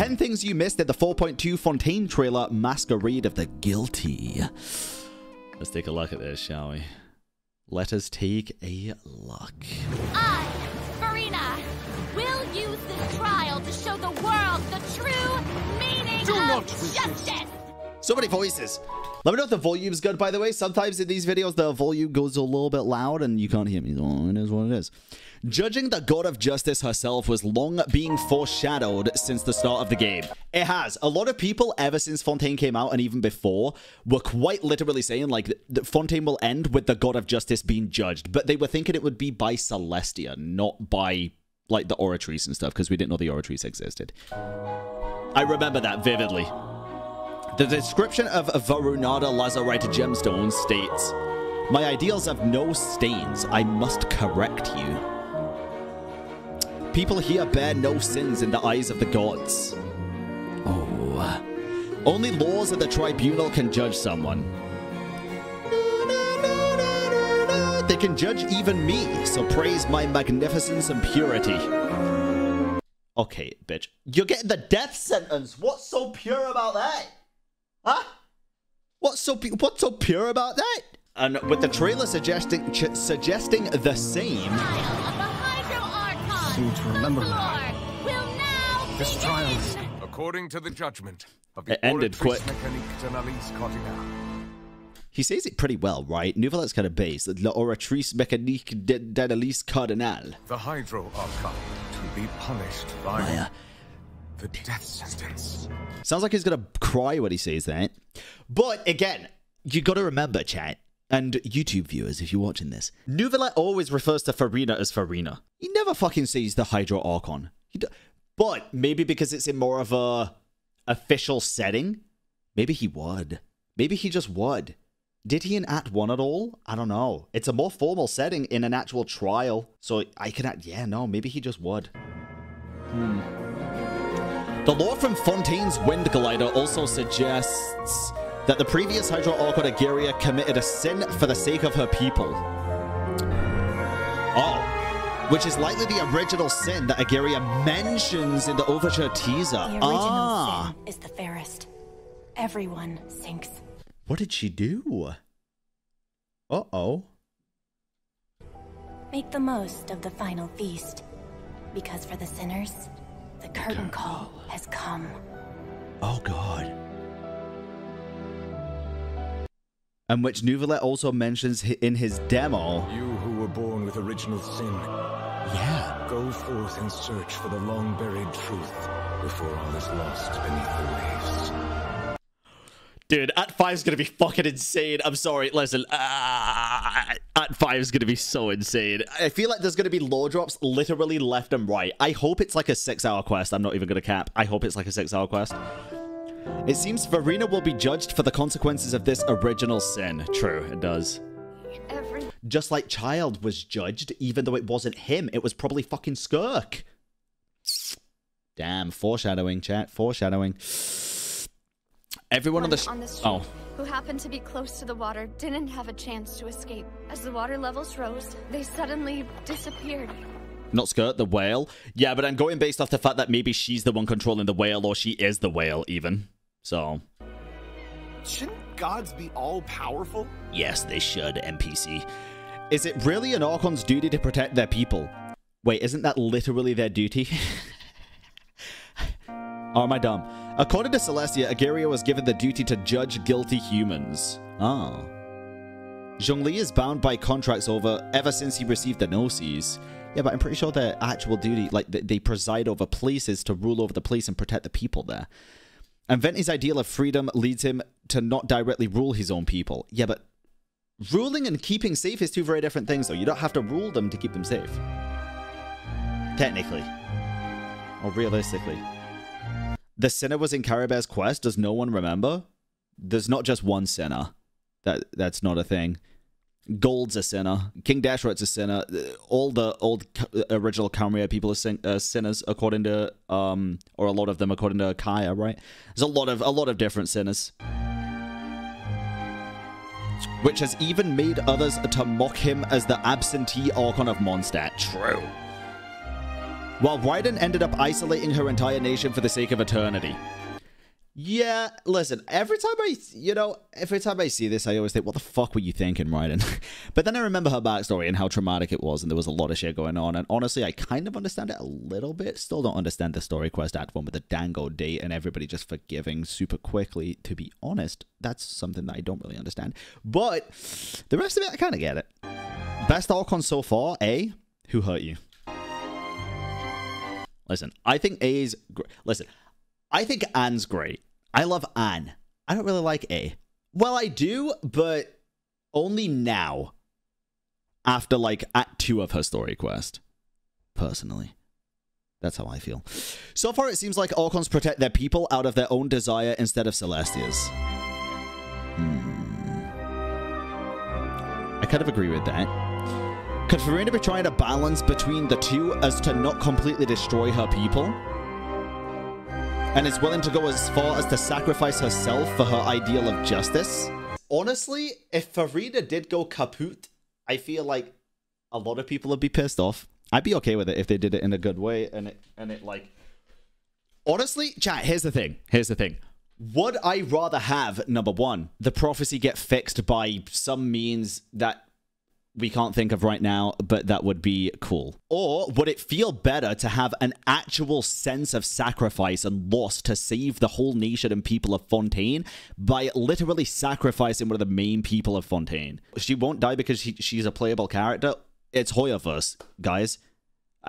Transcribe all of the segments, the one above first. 10 things you missed at the 4.2 Fontaine trailer, Masquerade of the Guilty. Let's take a look at this, shall we? Let us take a look. I, Farina, will use this trial to show the world the true meaning of justice. So many voices. Let me know if the volume's good, by the way. Sometimes in these videos, the volume goes a little bit loud and you can't hear me. It is what it is. Judging the God of Justice herself was long being foreshadowed since the start of the game. It has. A lot of people, ever since Fontaine came out and even before, were quite literally saying, like, that Fontaine will end with the God of Justice being judged. But they were thinking it would be by Celestia, not by, like, the Oratrice and stuff, because we didn't know the Oratrice existed. I remember that vividly. The description of Varunada Lazarite Gemstone states, "My ideals have no stains. I must correct you. People here bear no sins in the eyes of the gods. Oh. Only laws of the tribunal can judge someone. They can judge even me, so praise my magnificence and purity." Okay, bitch. You're getting the death sentence. What's so pure about that? Huh? What's so pure about that? And with the trailer suggesting the same. According to the judgment of the L'Oratrice Mécanique d'Analyse Cardinale. He says it pretty well, right? Nouvellette's kind of base. L'Oratrice Mécanique d'Analyse Cardinale. The Hydro Archon to be punished by the death sentence. Sounds like he's gonna cry when he says that. But again, you gotta remember, chat, and YouTube viewers, if you're watching this, Neuvillette always refers to Farina as Farina. He never fucking says the Hydro Archon. But maybe because it's in more of a official setting, maybe he would. Maybe he just would. Did he in Act 1 at all? I don't know. It's a more formal setting in an actual trial. So I can act, yeah, no, maybe he just would. The lore from Fontaine's Wind Glider also suggests that the previous Hydro Archon Egeria committed a sin for the sake of her people. Oh, which is likely the original sin that Egeria mentions in the Overture teaser. The original sin is the fairest. Everyone sinks. What did she do? Uh-oh. Make the most of the final feast, because for the sinners, the curtain call has come. Oh, God. And which Neuvillette also mentions in his demo. You who were born with original sin. Yeah. Go forth and search for the long-buried truth before all is lost beneath the waves. Dude, Act 5's gonna be fucking insane. I'm sorry, listen. Act 5 is going to be so insane. I feel like there's going to be lore drops literally left and right. I hope it's like a 6-hour quest. I'm not even going to cap. I hope it's like a 6-hour quest. It seems Farina will be judged for the consequences of this original sin. True, it does. Just like Child was judged, even though it wasn't him. It was probably fucking Skirk. Damn, foreshadowing, chat. Foreshadowing. Everyone on the street. Oh. Who happened to be close to the water didn't have a chance to escape. As the water levels rose, they suddenly disappeared. Not Skirk, the whale. Yeah, but I'm going based off the fact that maybe she's the one controlling the whale, or she is the whale even. So. Shouldn't gods be all powerful? Yes, they should, NPC. Is it really an Archon's duty to protect their people? Wait, isn't that literally their duty? Oh, am I dumb? According to Celestia, Egeria was given the duty to judge guilty humans. Oh. Jing Liu is bound by contracts ever since he received the Gnosis. Yeah, but I'm pretty sure their actual duty, like, they preside over places to rule over the place and protect the people there. And Venti's ideal of freedom leads him to not directly rule his own people. Yeah, but ruling and keeping safe is two very different things, though. You don't have to rule them to keep them safe. Technically. Or realistically. The sinner was in Caribe's quest. Does no one remember? There's not just one sinner. That's not a thing. Gold's a sinner. King Dashret's a sinner. All the old original Camria people are sinners, according to or a lot of them, according to Kaya. Right? There's a lot of different sinners, which has even made others to mock him as the absentee Archon of Mondstadt. True. while Raiden ended up isolating her entire nation for the sake of eternity. Yeah, listen, every time I see this, I always think, what the fuck were you thinking, Raiden? But then I remember her backstory and how traumatic it was, and there was a lot of shit going on, and honestly, I kind of understand it a little bit. Still don't understand the story quest act one with the dango date and everybody just forgiving super quickly, to be honest. That's something that I don't really understand. But the rest of it, I kind of get it. Best Archon so far, A, who hurt you? Listen, I think A is great. Listen, I think Anne's great. I love Anne. I don't really like A. Well, I do, but only now. After, like, Act 2 of her story quest. Personally. That's how I feel. So far, it seems like Archons protect their people out of their own desire instead of Celestia's. I kind of agree with that. Could Farina be trying to balance between the two as to not completely destroy her people? And is willing to go as far as to sacrifice herself for her ideal of justice? Honestly, if Farina did go kaput, I feel like a lot of people would be pissed off. I'd be okay with it if they did it in a good way, and it like... Honestly, chat, here's the thing. Here's the thing. Would I rather have, number one, the prophecy get fixed by some means that we can't think of right now, but that would be cool? Or would it feel better to have an actual sense of sacrifice and loss to save the whole nation and people of Fontaine by literally sacrificing one of the main people of Fontaine? She won't die because she's a playable character. It's Hoyoverse, guys.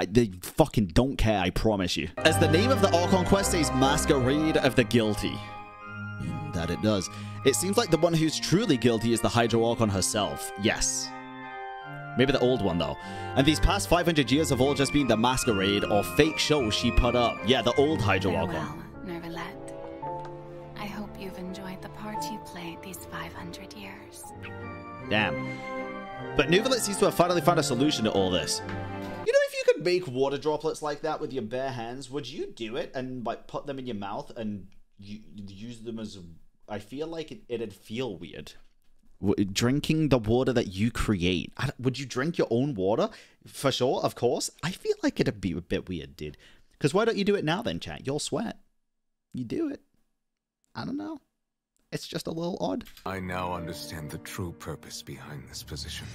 They fucking don't care, I promise you. As the name of the Archon quest says, Masquerade of the Guilty. That it does. It seems like the one who's truly guilty is the Hydro Archon herself. Yes. Maybe the old one, though. And these past 500 years have all just been the masquerade or fake show she put up. Yeah, the old Hydro Archon. Farewell, Neuvillette. I hope you've enjoyed the part you played these 500 years. Damn. But Neuvillette seems to have finally found a solution to all this. You know, if you could make water droplets like that with your bare hands, would you do it and, like, put them in your mouth and use them as... I feel like it'd feel weird. Drinking the water that you create. Would you drink your own water? For sure, of course. I feel like it'd be a bit weird, dude. Because why don't you do it now then, chat? You'll sweat. You do it. I don't know. It's just a little odd. I now understand the true purpose behind this position.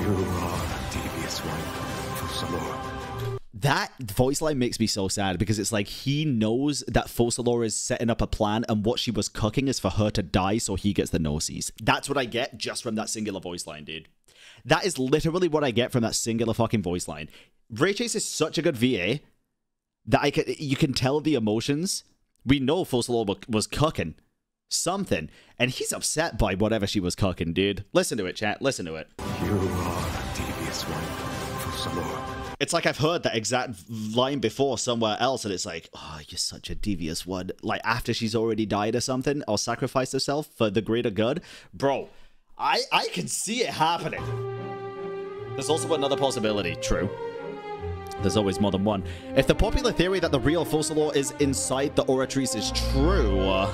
You are a devious one, Fossilor. That voice line makes me so sad because it's like he knows that Fossilor is setting up a plan and what she was cooking is for her to die so he gets the Gnosis. That's what I get just from that singular voice line, dude. That is literally what I get from that singular fucking voice line. Ray Chase is such a good VA that you can tell the emotions. We know Fossilor was cooking something and he's upset by whatever she was cooking, dude. Listen to it, chat. Listen to it. You are a devious one, Fossilor. It's like I've heard that exact line before somewhere else, and it's like, oh, you're such a devious one. Like, after she's already died or something, or sacrificed herself for the greater good. Bro, I can see it happening. There's also another possibility. True. There's always more than one. If the popular theory that the real Fossilor is inside the Oratrice is true,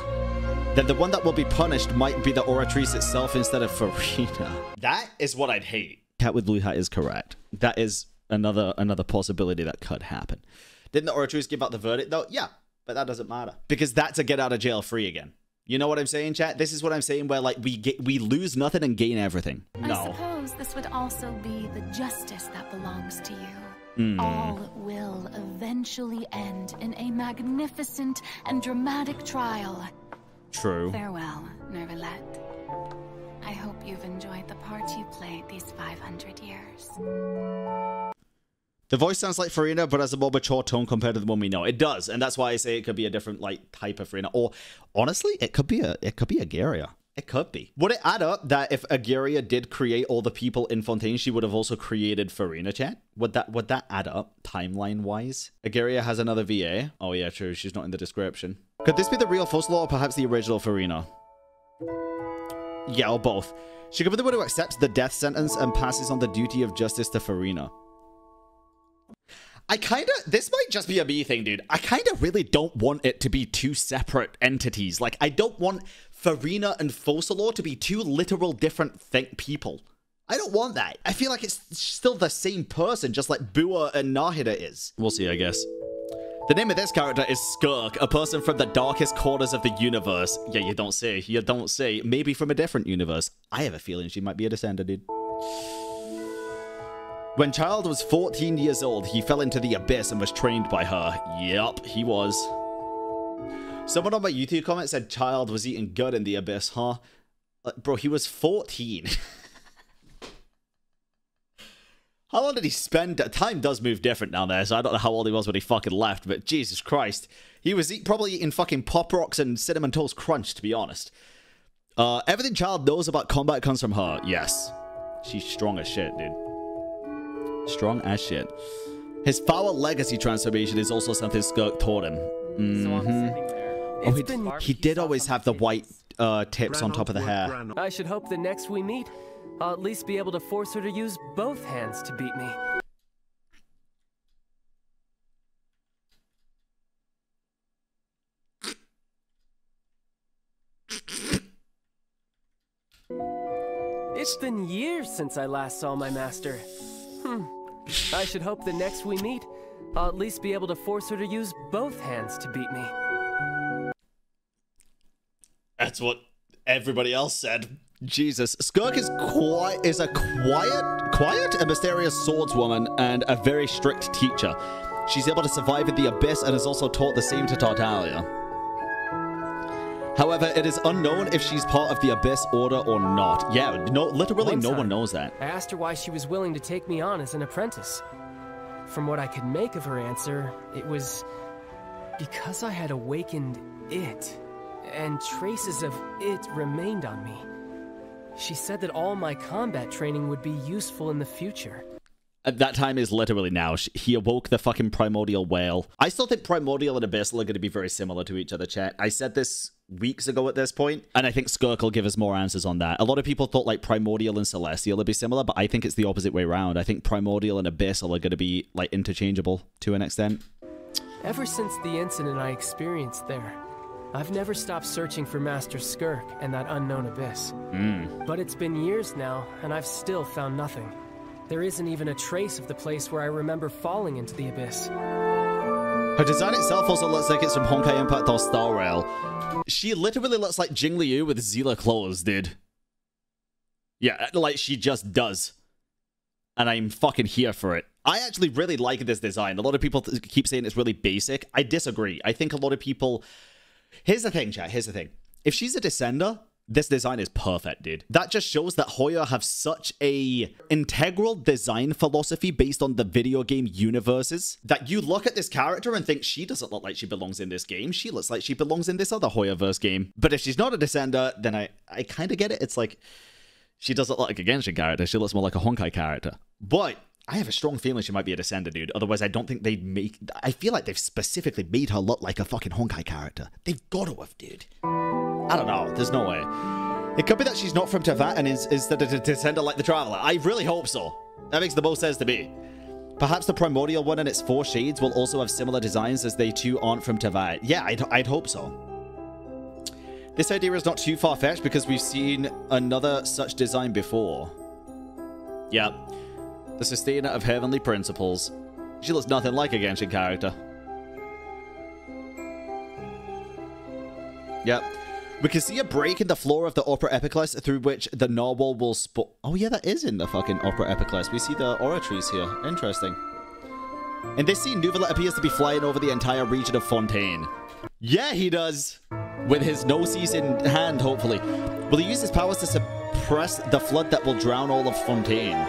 then the one that will be punished might be the Oratrice itself instead of Farina. That is what I'd hate. Cat with blue hat is correct. That is... Another possibility that could happen. Didn't the Oratrice give out the verdict though? Yeah, but that doesn't matter because that's a get out of jail free again. You know what I'm saying, chat? This is what I'm saying, where like we lose nothing and gain everything. No. I suppose this would also be the justice that belongs to you. All will eventually end in a magnificent and dramatic trial. True. Farewell, Neuvillette. I hope you've enjoyed the part you played these 500 years. The voice sounds like Farina, but has a more mature tone compared to the one we know. It does, and that's why I say it could be a different like type of Farina. Or honestly, it could be Egeria. It could be. Would it add up that if Egeria did create all the people in Fontaine, she would have also created Farina, chat? Would that add up timeline wise? Egeria has another VA. Oh yeah, true. She's not in the description. Could this be the real Fossilor or perhaps the original Farina? Yeah, or both. She could be the one who accepts the death sentence and passes on the duty of justice to Farina. I kinda, this might just be a me thing, dude. I kinda really don't want it to be two separate entities. Like, I don't want Farina and Fossilor to be two literal different people. I don't want that. I feel like it's still the same person, just like Bua and Nahida is. We'll see, I guess. The name of this character is Skirk, a person from the darkest corners of the universe. Yeah, you don't say. You don't say. Maybe from a different universe. I have a feeling she might be a descender, dude. When Child was 14 years old, he fell into the abyss and was trained by her. Yup, he was. Someone on my YouTube comment said Child was eating good in the abyss, huh? Bro, he was 14. How long did he spend? Time does move different down there, so I don't know how old he was when he fucking left, but Jesus Christ. He was probably eating fucking Pop Rocks and Cinnamon Toast Crunch, to be honest. Everything Child knows about combat comes from her. Yes. She's strong as shit, dude. Strong as shit. His Foul Legacy transformation is also something Skirk taught him. Mm-hmm. Oh, he did always have the white tips on top of the hair. I should hope the next we meet, I'll at least be able to force her to use both hands to beat me. It's been years since I last saw my master. I should hope the next we meet, I'll at least be able to force her to use both hands to beat me. That's what everybody else said. Jesus. Skirk is a quiet and mysterious swordswoman and a very strict teacher. She's able to survive in the abyss and has also taught the same to Tartaglia. However, it is unknown if she's part of the Abyss Order or not. Yeah, no, literally no one knows that. I asked her why she was willing to take me on as an apprentice. From what I could make of her answer, it was because I had awakened it, and traces of it remained on me. She said that all my combat training would be useful in the future. At that time is literally now. He awoke the fucking Primordial Whale. I still think Primordial and Abyssal are going to be very similar to each other, chat. I said this weeks ago at this point, and I think Skirk will give us more answers on that. A lot of people thought like Primordial and Celestial would be similar, but I think it's the opposite way around. I think Primordial and Abyssal are going to be like interchangeable to an extent. Ever since the incident I experienced there, I've never stopped searching for Master Skirk and that unknown abyss. But it's been years now, and I've still found nothing. There isn't even a trace of the place where I remember falling into the abyss. Her design itself also looks like it's from Honkai Impact or Star Rail. She literally looks like Jing Liu with Zila clothes, dude. Yeah, like she just does. And I'm fucking here for it. I actually really like this design. A lot of people keep saying it's really basic. I disagree. I think a lot of people... Here's the thing, chat. Here's the thing. If she's a descender, this design is perfect, dude. That just shows that Hoyo have such a integral design philosophy based on the video game universes that you look at this character and think she doesn't look like she belongs in this game. She looks like she belongs in this other Hoyoverse game. But if she's not a descender, then I kind of get it. It's like she doesn't look like a Genshin character. She looks more like a Honkai character. But I have a strong feeling she might be a descender, dude. Otherwise, I don't think they'd make... I feel like they've specifically made her look like a fucking Honkai character. They've got to have, dude. I don't know. There's no way. It could be that she's not from Teyvat and is the descender like the Traveler. I really hope so. That makes the most sense to me. Perhaps the Primordial one and its four shades will also have similar designs as they too aren't from Teyvat. Yeah, I'd hope so. This idea is not too far-fetched because we've seen another such design before. Yep. The Sustainer of Heavenly Principles. She looks nothing like a Genshin character. Yep. We can see a break in the floor of the Opera Epiclese through which the narwhal will spawn. Oh yeah, that is in the fucking Opera Epiclese. We see the Oratrice here. Interesting. In this scene, Neuvillette appears to be flying over the entire region of Fontaine. Yeah, he does. With his Gnosis in hand, hopefully. Will he use his powers to suppress the flood that will drown all of Fontaine?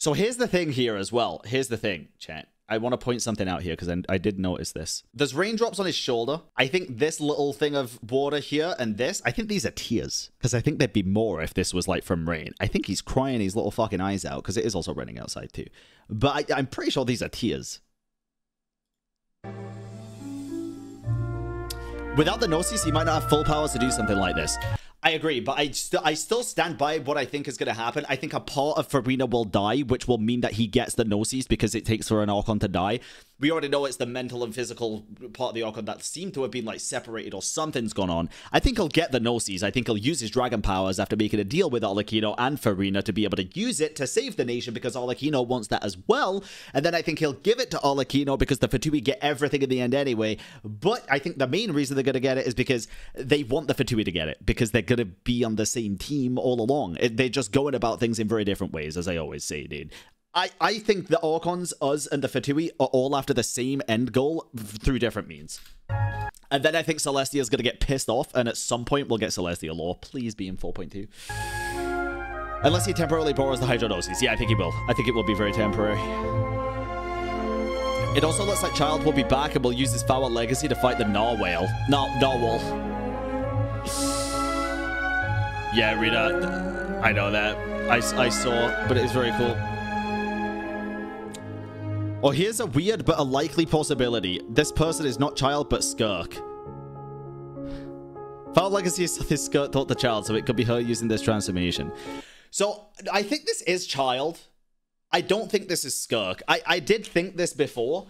So here's the thing here as well. Here's the thing, chat. I want to point something out here because I did notice this. There's raindrops on his shoulder. I think this little thing of water here and this, I think these are tears because I think there'd be more if this was like from rain. I think he's crying his little fucking eyes out because it is also raining outside too. But I'm pretty sure these are tears. Without the Gnosis, he might not have full powers to do something like this. I agree, but I still stand by what I think is going to happen. I think a part of Farina will die, which will mean that he gets the Gnosis because it takes for an Archon to die. we already know it's the mental and physical part of the Archon that seem to have been, like, separated or something's gone on. I think he'll get the Gnosis. I think he'll use his dragon powers after making a deal with Arlecchino and Farina to be able to use it to save the nation, because Arlecchino wants that as well. And then I think he'll give it to Arlecchino because the Fatui get everything in the end anyway. But I think the main reason they're going to get it is because they want the Fatui to get it, because they're going to be on the same team all along. They're just going about things in very different ways, as I always say, dude. I think the Archons, us, and the Fatui are all after the same end goal through different means. And then I think Celestia is going to get pissed off, and at some point we'll get Celestia lore. Please be in 4.2. Unless he temporarily borrows the Hydro Gnosis. Yeah, I think he will. I think it will be very temporary. It also looks like Child will be back and will use his Foul Legacy to fight the Narwhale. Narwhal. Yeah, Rita. I know that. I saw, but it is very cool. Oh, here's a weird but a likely possibility. This person is not Child, but Skirk. Foul Legacy is something Skirk taught the Child, so it could be her using this transformation. So, I think this is Child. I don't think this is Skirk. I did think this before,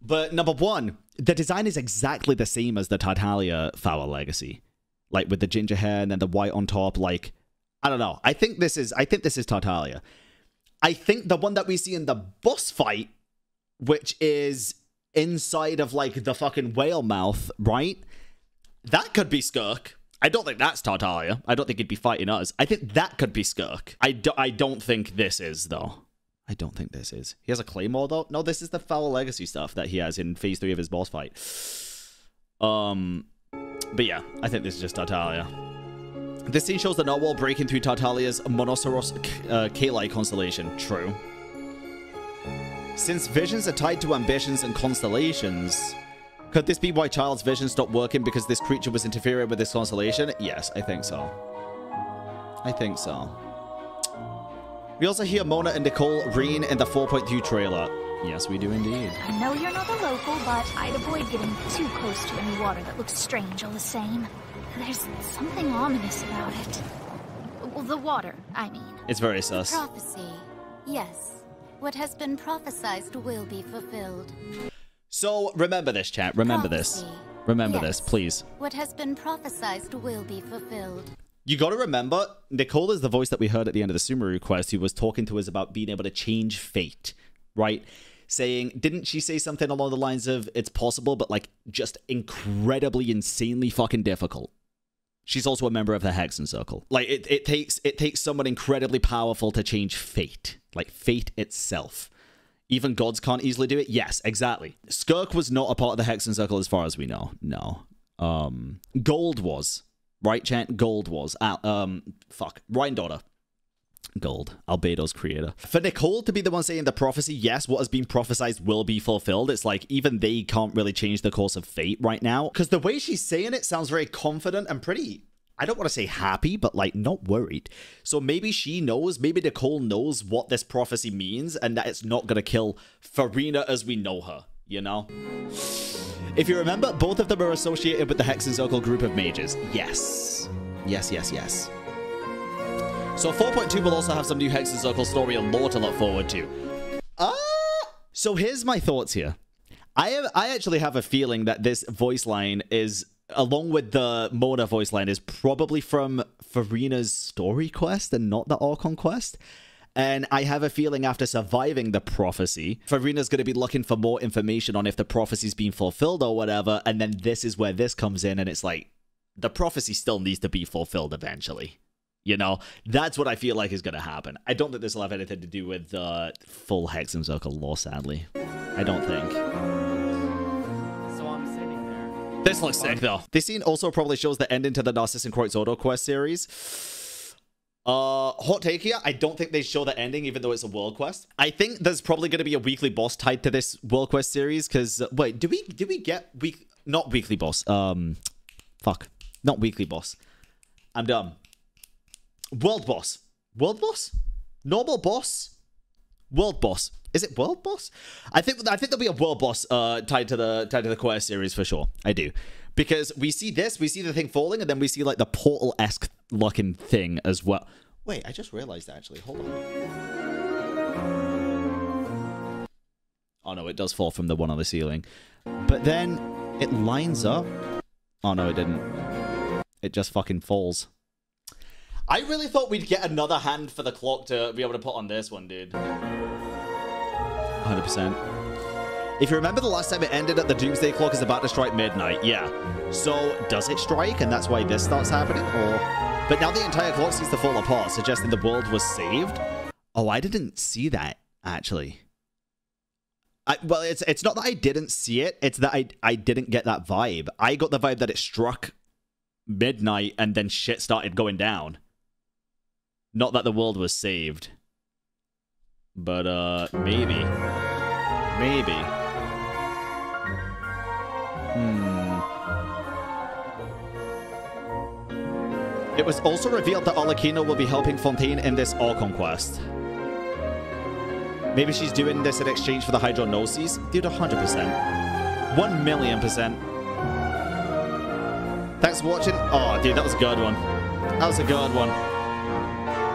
but number one, the design is exactly the same as the Tartaglia Foul Legacy. Like, with the ginger hair and then the white on top, like, I don't know. I think this is Tartaglia. I think the one that we see in the boss fight, which is inside of, like, the fucking whale mouth, right? That could be Skirk. I don't think that's Tartaglia. I don't think he'd be fighting us. I think that could be Skirk. I don't think this is, though. I don't think this is. He has a claymore, though? No, this is the Foul Legacy stuff that he has in phase 3 of his boss fight. But yeah, I think this is just Tartaglia. This scene shows the narwhal breaking through Tartaglia's Monoceros Kali constellation. True. Since visions are tied to ambitions and constellations, could this be why Child's vision stopped working because this creature was interfering with this constellation? Yes, I think so. I think so. We also hear Mona and Nicole reign in the 4.2 trailer. Yes, we do indeed. I know you're not a local, but I'd avoid getting too close to any water that looks strange all the same. There's something ominous about it. Well, the water, I mean. It's very sus. Prophecy. Yes. What has been prophesied will be fulfilled. So, remember this, chat. Remember prophecy. This. Remember yes. This, please. What has been prophesied will be fulfilled. You gotta remember, Nicole is the voice that we heard at the end of the Sumeru quest who was talking to us about being able to change fate, right? Saying, didn't she say something along the lines of, it's possible, but like, just incredibly, insanely fucking difficult. She's also a member of the Hexenzirkel. Like, it takes someone incredibly powerful to change fate. Like, fate itself. Even gods can't easily do it? Yes, exactly. Skirk was not a part of the Hexenzirkel as far as we know. No. Gold was. Right, Chant? Gold was. Fuck. Rhindaughter. Gold. Albedo's creator. For Nicole to be the one saying the prophecy, yes, what has been prophesied will be fulfilled. It's like, even they can't really change the course of fate right now. Because the way she's saying it sounds very confident and pretty, I don't want to say happy, but like, not worried. So maybe she knows, maybe Nicole knows what this prophecy means and that it's not going to kill Farina as we know her, you know? If you remember, both of them are associated with the Hexenzirkel group of mages. Yes. Yes, yes, yes. So 4.2 will also have some new Hexenzirkel story and lore to look forward to. So here's my thoughts here. I actually have a feeling that this voice line is, along with the Mona voice line, is probably from Farina's story quest and not the Archon quest. And I have a feeling after surviving the prophecy, Farina's going to be looking for more information on if the prophecy's been fulfilled or whatever. And then this is where this comes in, and it's like, the prophecy still needs to be fulfilled eventually. You know, that's what I feel like is going to happen. I don't think this will have anything to do with the full Hexenzirkel lore, sadly. I don't think. So I'm sitting there. This looks sick, though. This scene also probably shows the ending to the Narzissenkreuz Ordo quest series. Hot take here, I don't think they show the ending, even though it's a world quest. I think there's probably going to be a weekly boss tied to this world quest series, because... wait, do we get... not weekly boss. Fuck. Not weekly boss. I'm dumb. World boss. World boss? Normal boss? World boss. Is it world boss? I think there'll be a world boss tied to the quest series for sure. I do. Because we see this, we see the thing falling, and then we see like the portal-esque looking thing as well. Wait, I just realized actually. Hold on. Oh no, it does fall from the one on the ceiling. But then it lines up. Oh no, it didn't. It just fucking falls. I really thought we'd get another hand for the clock to be able to put on this one, dude. 100%. If you remember the last time it ended at the Doomsday Clock is about to strike midnight, yeah. So, does it strike and that's why this starts happening, or...? But now the entire clock seems to fall apart, suggesting the world was saved? Oh, I didn't see that, actually. Well, it's not that I didn't see it, it's that I didn't get that vibe. I got the vibe that it struck midnight and then shit started going down. Not that the world was saved. But, maybe. Maybe. It was also revealed that Olokino will be helping Fontaine in this Archon quest. Maybe she's doing this in exchange for the Hydro Gnosis? Dude, 100%. 1,000,000%. Thanks for watching. Oh, dude, that was a good one. That was a good one.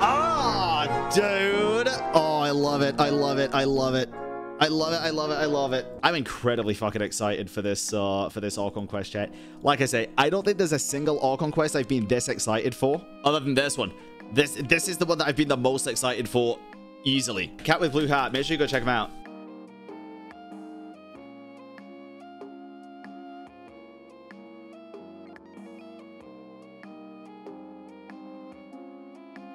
Ah, dude. Oh, I love it. I love it. I love it. I love it, I love it, I love it. I'm incredibly fucking excited for this Archon quest chat. Like I say, I don't think there's a single Archon quest I've been this excited for, other than this one. This is the one that I've been the most excited for, easily. Cat with Blue Heart, make sure you go check him out.